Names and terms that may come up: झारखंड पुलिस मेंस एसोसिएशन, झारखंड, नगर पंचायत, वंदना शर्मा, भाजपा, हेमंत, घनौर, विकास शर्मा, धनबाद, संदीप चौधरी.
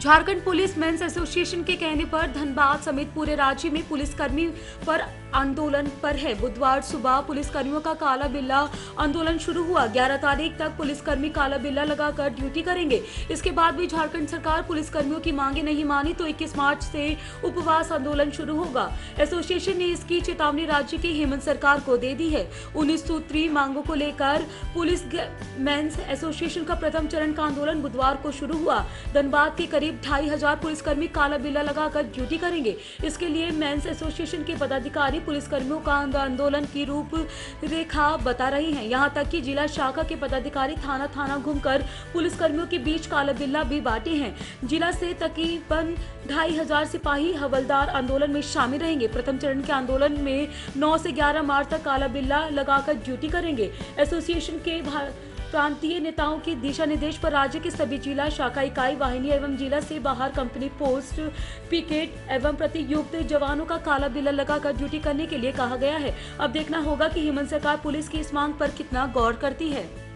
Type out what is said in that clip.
झारखंड पुलिस मेंस एसोसिएशन के कहने पर धनबाद समेत पूरे राज्य में पुलिसकर्मी पर आंदोलन पर है। बुधवार सुबह पुलिसकर्मियों का काला बिल्ला आंदोलन शुरू हुआ। 11 तारीख तक पुलिसकर्मी काला बिल्ला लगाकर ड्यूटी करेंगे। इसके बाद भी झारखंड सरकार पुलिसकर्मियों की मांगे नहीं मानी तो 21 मार्च से उपवास आंदोलन शुरू होगा। एसोसिएशन ने इसकी चेतावनी राज्य की हेमंत सरकार को दे दी है। 19 सूत्री मांगों को लेकर पुलिस मेंस एसोसिएशन का प्रथम चरण का आंदोलन बुधवार को शुरू हुआ। धनबाद के करीब 2500 पुलिसकर्मी काला बिल्ला लगाकर ड्यूटी करेंगे। इसके लिए मेंस एसोसिएशन के पदाधिकारी पुलिसकर्मियों का आंदोलन की रूप रेखा बता रही हैं। यहां तक कि जिला शाखा के पदाधिकारी थाना घूमकर पुलिसकर्मियों के बीच काला बिल्ला भी बांटे हैं। जिला से तकरीबन 2500 सिपाही हवलदार आंदोलन में शामिल रहेंगे। प्रथम चरण के आंदोलन में 9 से 11 मार्च तक काला बिल्ला लगाकर ड्यूटी करेंगे। एसोसिएशन के प्रांतीय नेताओं के दिशा निर्देश पर राज्य के सभी जिला शाखा इकाई वाहिनी एवं जिला से बाहर कंपनी पोस्ट पिकेट एवं प्रतियुक्त जवानों का काला बिल्ला लगाकर ड्यूटी करने के लिए कहा गया है। अब देखना होगा कि हेमंत सरकार पुलिस की इस मांग पर कितना गौर करती है।